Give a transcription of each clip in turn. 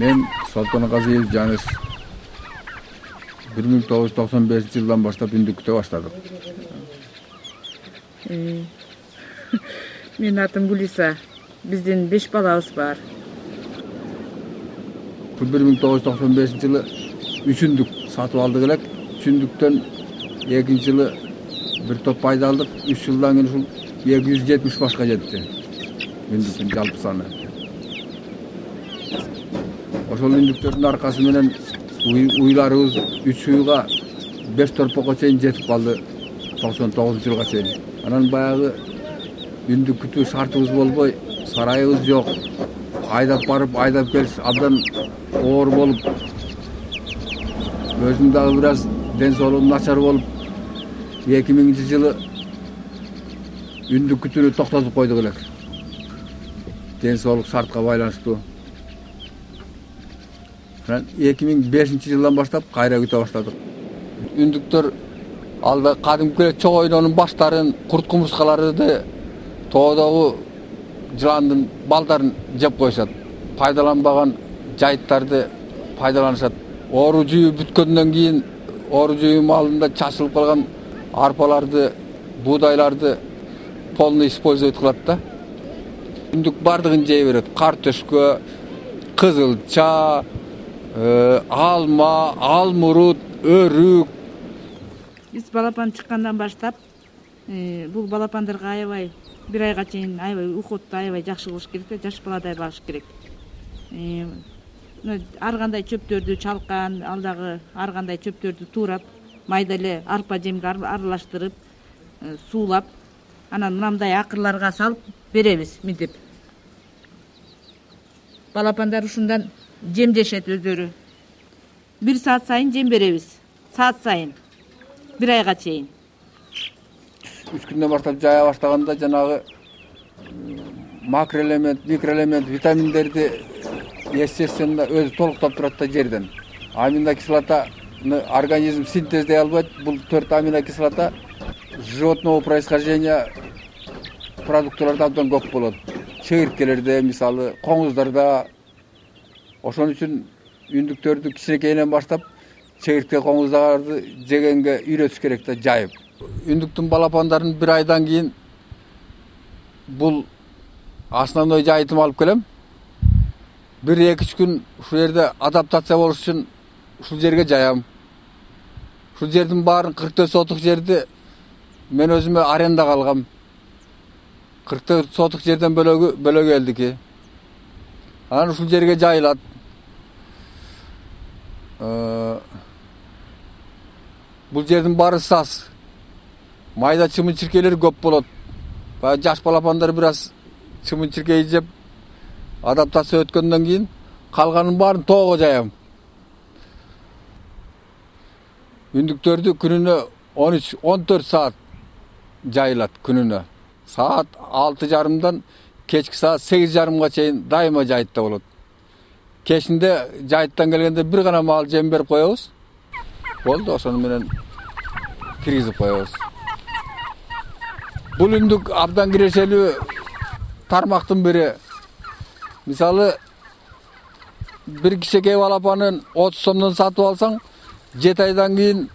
men Saltanat Gaziyev Janis 1995 yıldan başlap ündükte başladık. Benim adım Gulisa. Bizden 5 balabız var. 1995 yılı üçündük satıp aldık elek. Üçündükten 2 yılı bir top payda aldık. 3 yıldan gene şu 270 başka yetti. Ündüktün jalpı sanı. Oşol ündüklerin arkası menen uylarımız 3 uyuğa 5 torpoğa çeyin jetip kaldı 99 yılga çeyin. Anan bayağı ündük kütü şartımız bolboy, sarayımız yok. Aydap barıp aydap geliş abdan oğur bolup özüm dağı biraz densoluğum naçar bolup 2000 yılı ündük kütünü toktatıp koyduk elek. Densoluğu şartka baylanıştı. 2005 yıldan başlap kayra kütü başladık. Ündüktör alda kadimki çoğu oynonun başların, kurt kumuskaları da toğdağı jılandın baldарын jep koyuşat. Paydalanbağan jayıttарды paydalanışat. Oru jüyü bütköndan keyin oru jüyü malında çaşılıp kalgan arpalardı, buğdaylardı polni использовать kılat da. Ündük bardığın jey beret. Kartöşkö, kızılça, alma, almurut, örük. Biz balapan çıkkandan başlap bu balapandarga aybay bir ayga çeyin aybay ukuttu aybay jakşı kılış kerek de jaş baladay bakış kerek. Ar kanday çöptördü çalkan, aldagı ar kanday çöptördü tuurap, mayda ele arpa jemge aralaştırıp, suulap, anan mınamday akırlarga salıp beremiz mintip. Balapandar uşundan jem jeşet özdörü. Bir saat sayın jem beremiz. Saat sayın. Bir ayga çeyin. 3 günden başlap jaya başlaganda janağı makroelement, mikroelement, vitaminlerdi естественно özü toluktap turat da jerden. Аминокислотаны организм синтездей албайт. Бул 4 аминокислота животного происхождения продуктыларда абдан көп болот. Чегирткелерде, мисалы, коңуздарда. Ошон үчүн үндүктөрдү кичинекейден баштап çevirtke koğuzlardı, cegenge üretüş gerek de cayıp. Ündüktün balapanların bir aydan giyin bul aslanlığı cayıtımı alıp gelem. Bir ya iki gün şu yerde adaptasyon oluş için şu yerge cayam. Şu yerden bağırın 44-30 yerde ben özüme arenda kalgam. 44-30 yerden böyle geldi ki. Yani şu yerge cayılat. Bu yerden barı saz, mayda çımın çirkeleri köp bolot. Bayağı jaş balapandar biraz çımın çirkeyi jep adaptasyon ötkönden keyin kalganın barın toğo jayam. Ündüktördi kününe 13-14 saat jayılat kününe. Saat 6.30'dan keçki saat 8.30'ga çeyin daima jayıtta bolot. Keşinde jayıttan gelgende bir gana mal jem berip koyabız. Boldu oşonu menen kirgizip koyabız. Bul ündük abdan kireşelүү tarmaktın biri. Misalı bir kişekey balapanın 30 somdan satıp alsan 7 aydan keyin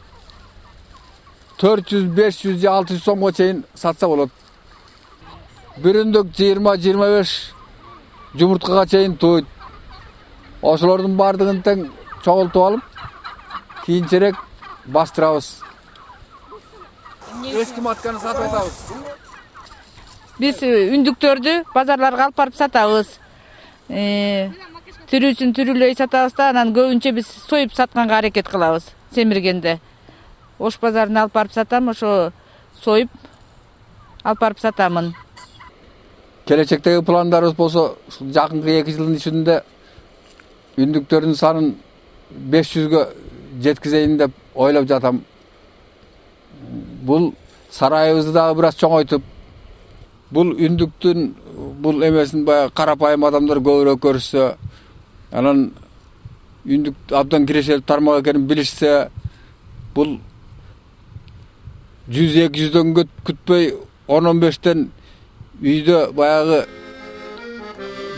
400, 500 же 600 сомго чейин сатса болот. Бир үндүк 20-25 жумурткага чейин тойт. Oşolordun bardığın teň çoğultup alıp kiyinçerek bastırabız. Eski matkanı satıp atabız. Biz ündüktördi bazarlarga alıp barıp satabız. Türüsün türülöy satabız da anan köbünçe biz soyup satkanга аракет кылабыз Semirgende. Oş bazarına alıp barıp satam, oşo soyup alıp barıp satamın. Kelecektegi planlarыбыз болсо жакынкы 2 жылдын içinde ündüktörün sanın 500'e jetkizeyin dep oylap jatam. Bul sarayımızı da biraz çoğoytup bul ündüktün bul emesin bayağı karapayım adamlar köbürök görüşse, anan ündük abdan kireşelip tarmak ekenin bilişse, bul 100-200'den kütpöy 10-15'ten үйдө bayağı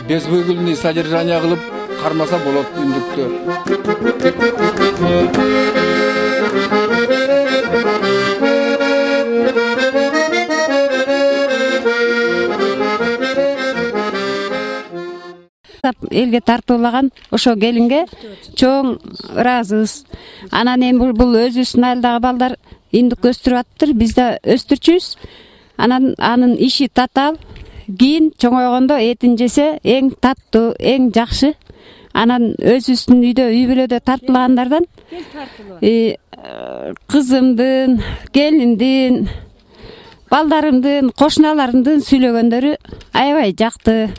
5 bölgülünü содержание кылып кармаса болот үндүктө. Элге тартуулаган ошо келинге чоң ыраазыбыз. Анан эми бул өзүсүн алдагы балдар индик өстүрүп аттыр, биз да өстүрчүбүз. Анан анын иши татал. Кийин чоңойгондо этин жесе эң таттуу, эң жакшы. Анан өзүсүн үйдө, үй-бүлөдө тартылгандардан кызымдын, келиндин, балдарымдын, кошуналарымдын сүйлөгөндөрү аябай жакты.